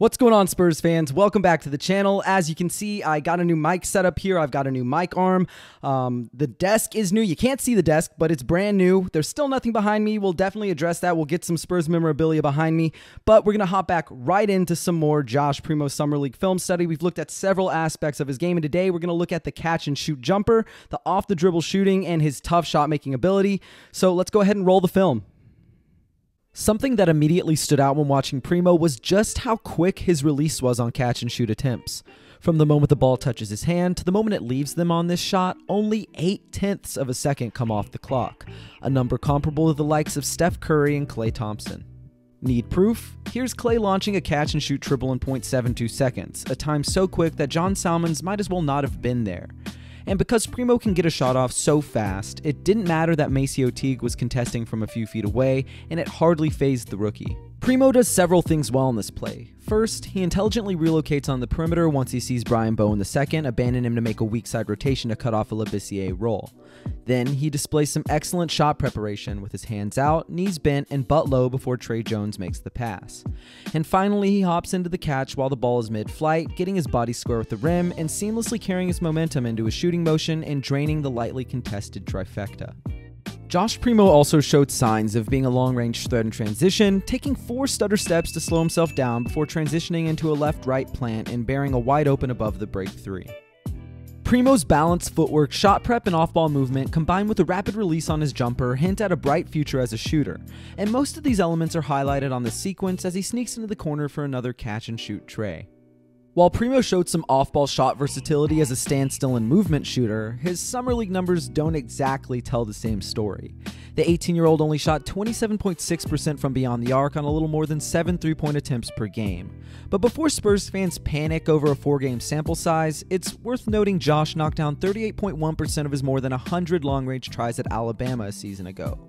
What's going on, Spurs fans? Welcome back to the channel. As you can see, I got a new mic set up here. I've got a new mic arm. The desk is new. You can't see the desk, but it's brand new. There's still nothing behind me. We'll definitely address that. We'll get some Spurs memorabilia behind me, but we're going to hop back right into some more Josh Primo Summer League film study. We've looked at several aspects of his game, and today we're going to look at the catch and shoot jumper, the off the dribble shooting, and his tough shot making ability. So let's go ahead and roll the film. Something that immediately stood out when watching Primo was just how quick his release was on catch and shoot attempts. From the moment the ball touches his hand to the moment it leaves them on this shot, only 0.8 of a second come off the clock, a number comparable to the likes of Steph Curry and Klay Thompson. Need proof? Here's Klay launching a catch and shoot triple in 0.72 seconds, a time so quick that John Salmons might as well not have been there. And because Primo can get a shot off so fast, it didn't matter that Macy O'Teague was contesting from a few feet away, and it hardly fazed the rookie. Primo does several things well in this play. First, he intelligently relocates on the perimeter once he sees Brian Bowen II abandon him to make a weak side rotation to cut off a Labissiere roll. Then, he displays some excellent shot preparation with his hands out, knees bent, and butt low before Trey Jones makes the pass. And finally, he hops into the catch while the ball is mid-flight, getting his body square with the rim and seamlessly carrying his momentum into a shooting motion and draining the lightly contested trifecta. Josh Primo also showed signs of being a long-range threat in transition, taking 4 stutter steps to slow himself down before transitioning into a left-right plant and bearing a wide open above the break three. Primo's balance, footwork, shot prep, and off-ball movement combined with a rapid release on his jumper hint at a bright future as a shooter, and most of these elements are highlighted on the sequence as he sneaks into the corner for another catch-and-shoot tray. While Primo showed some off-ball shot versatility as a standstill and movement shooter, his Summer League numbers don't exactly tell the same story. The 18-year-old only shot 27.6% from beyond the arc on a little more than 7 3-point attempts per game. But before Spurs fans panic over a 4-game sample size, it's worth noting Josh knocked down 38.1% of his more than 100 long-range tries at Alabama a season ago.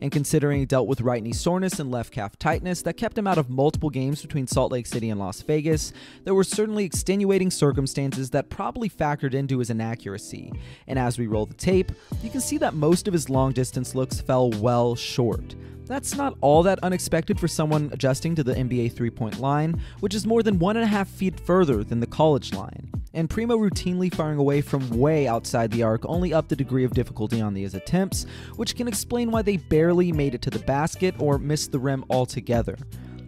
And considering he dealt with right knee soreness and left calf tightness that kept him out of multiple games between Salt Lake City and Las Vegas, there were certainly extenuating circumstances that probably factored into his inaccuracy. And as we roll the tape, you can see that most of his long distance looks fell well short. That's not all that unexpected for someone adjusting to the NBA 3-point line, which is more than 1.5 feet further than the college line. And Primo routinely firing away from way outside the arc only upped the degree of difficulty on these attempts, which can explain why they barely made it to the basket or missed the rim altogether.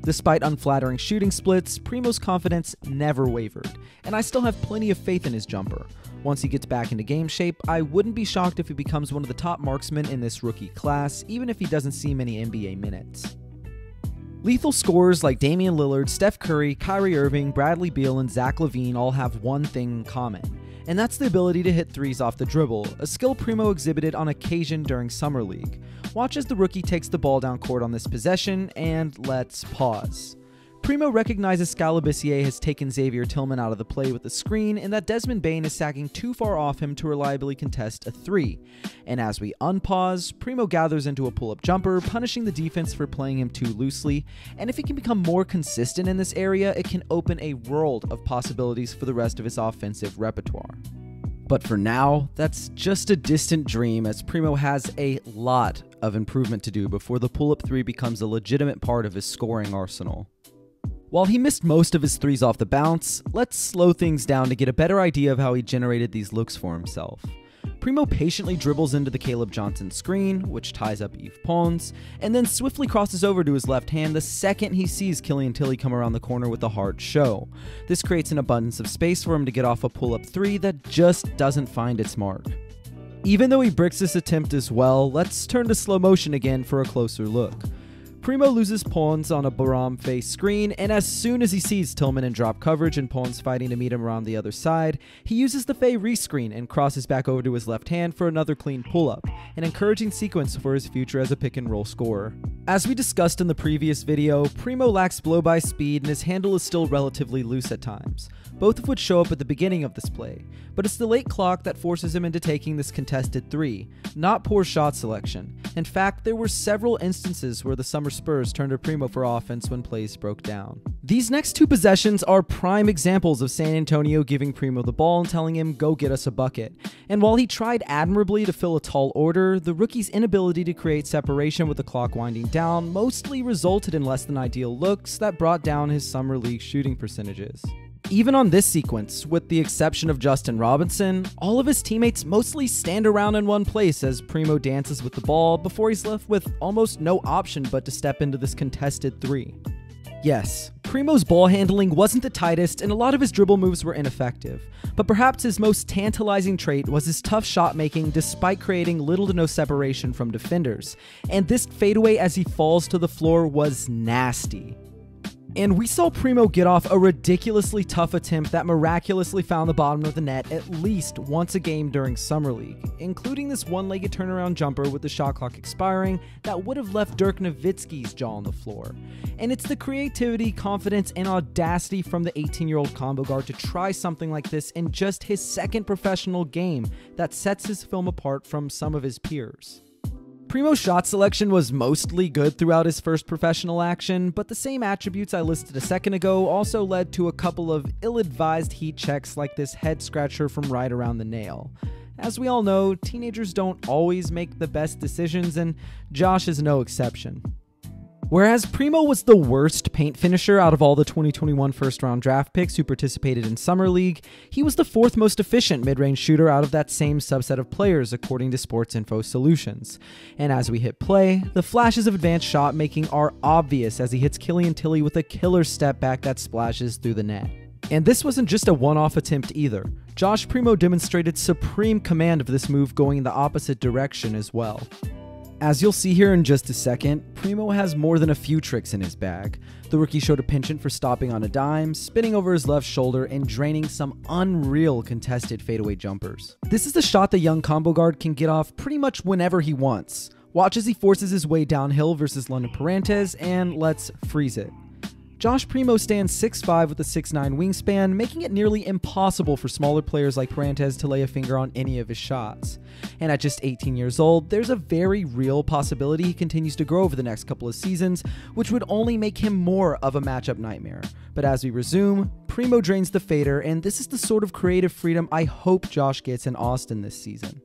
Despite unflattering shooting splits, Primo's confidence never wavered, and I still have plenty of faith in his jumper. Once he gets back into game shape, I wouldn't be shocked if he becomes one of the top marksmen in this rookie class, even if he doesn't see many NBA minutes. Lethal scorers like Damian Lillard, Steph Curry, Kyrie Irving, Bradley Beal, and Zach LaVine all have one thing in common, and that's the ability to hit threes off the dribble, a skill Primo exhibited on occasion during Summer League. Watch as the rookie takes the ball down court on this possession, and let's pause. Primo recognizes Skal Labissiere has taken Xavier Tillman out of the play with the screen and that Desmond Bane is sagging too far off him to reliably contest a three. And as we unpause, Primo gathers into a pull-up jumper, punishing the defense for playing him too loosely, and if he can become more consistent in this area, it can open a world of possibilities for the rest of his offensive repertoire. But for now, that's just a distant dream as Primo has a lot of improvement to do before the pull-up three becomes a legitimate part of his scoring arsenal. While he missed most of his threes off the bounce, let's slow things down to get a better idea of how he generated these looks for himself. Primo patiently dribbles into the Caleb Johnson screen, which ties up Yves Pons, and then swiftly crosses over to his left hand the second he sees Killian Tilly come around the corner with a hard show. This creates an abundance of space for him to get off a pull-up three that just doesn't find its mark. Even though he bricks this attempt as well, let's turn to slow motion again for a closer look. Primo loses Pons on a Biram Faye screen, and as soon as he sees Tillman in drop coverage and Pons fighting to meet him around the other side, he uses the Faye rescreen and crosses back over to his left hand for another clean pull-up, an encouraging sequence for his future as a pick-and-roll scorer. As we discussed in the previous video, Primo lacks blow-by speed and his handle is still relatively loose at times, both of which show up at the beginning of this play, but it's the late clock that forces him into taking this contested three, not poor shot selection. In fact, there were several instances where the Summer Spurs turned to Primo for offense when plays broke down. These next two possessions are prime examples of San Antonio giving Primo the ball and telling him, go get us a bucket. And while he tried admirably to fill a tall order, the rookie's inability to create separation with the clock winding down mostly resulted in less than ideal looks that brought down his summer league shooting percentages. Even on this sequence, with the exception of Justin Robinson, all of his teammates mostly stand around in one place as Primo dances with the ball before he's left with almost no option but to step into this contested three. Yes, Primo's ball handling wasn't the tightest and a lot of his dribble moves were ineffective, but perhaps his most tantalizing trait was his tough shot making despite creating little to no separation from defenders, and this fadeaway as he falls to the floor was nasty. And we saw Primo get off a ridiculously tough attempt that miraculously found the bottom of the net at least once a game during Summer League, including this one-legged turnaround jumper with the shot clock expiring that would have left Dirk Nowitzki's jaw on the floor. And it's the creativity, confidence, and audacity from the 18-year-old combo guard to try something like this in just his second professional game that sets his film apart from some of his peers. Primo's shot selection was mostly good throughout his first professional action, but the same attributes I listed a second ago also led to a couple of ill-advised heat checks like this head scratcher from right around the nail. As we all know, teenagers don't always make the best decisions, and Josh is no exception. Whereas Primo was the worst paint finisher out of all the 2021 first-round draft picks who participated in Summer League, he was the fourth most efficient mid-range shooter out of that same subset of players, according to Sports Info Solutions. And as we hit play, the flashes of advanced shot-making are obvious as he hits Killian Tilly with a killer step-back that splashes through the net. And this wasn't just a one-off attempt either. Josh Primo demonstrated supreme command of this move going in the opposite direction as well. As you'll see here in just a second, Primo has more than a few tricks in his bag. The rookie showed a penchant for stopping on a dime, spinning over his left shoulder, and draining some unreal contested fadeaway jumpers. This is the shot the young combo guard can get off pretty much whenever he wants. Watch as he forces his way downhill versus London Perrantes, and let's freeze it. Josh Primo stands 6'5 with a 6'9 wingspan, making it nearly impossible for smaller players like Perrantes to lay a finger on any of his shots. And at just 18 years old, there's a very real possibility he continues to grow over the next couple of seasons, which would only make him more of a matchup nightmare. But as we resume, Primo drains the fader, and this is the sort of creative freedom I hope Josh gets in Austin this season.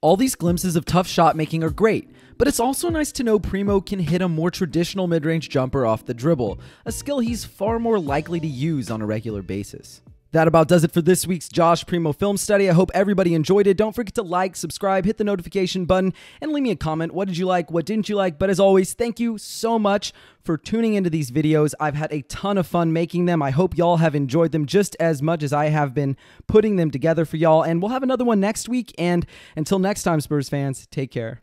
All these glimpses of tough shot making are great, but it's also nice to know Primo can hit a more traditional mid-range jumper off the dribble, a skill he's far more likely to use on a regular basis. That about does it for this week's Josh Primo film study. I hope everybody enjoyed it. Don't forget to like, subscribe, hit the notification button, and leave me a comment. What did you like? What didn't you like? But as always, thank you so much for tuning into these videos. I've had a ton of fun making them. I hope y'all have enjoyed them just as much as I have been putting them together for y'all. And we'll have another one next week. And until next time, Spurs fans, take care.